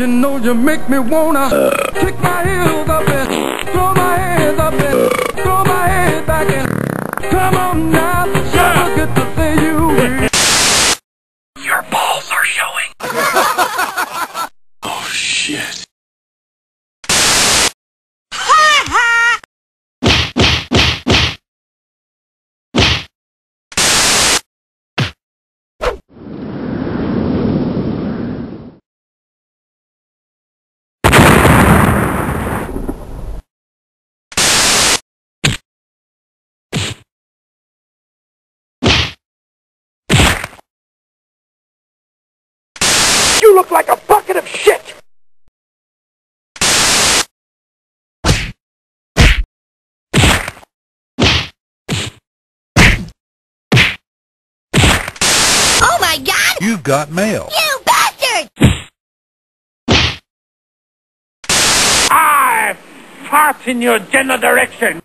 You know you make me wanna kick my heels up and throw my hands up and throw my head back and come on now, I get to see you. Your balls are showing. Oh shit. You look like a bucket of shit! Oh my god! You've got mail! You bastard! I fart in your general direction!